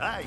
Hey!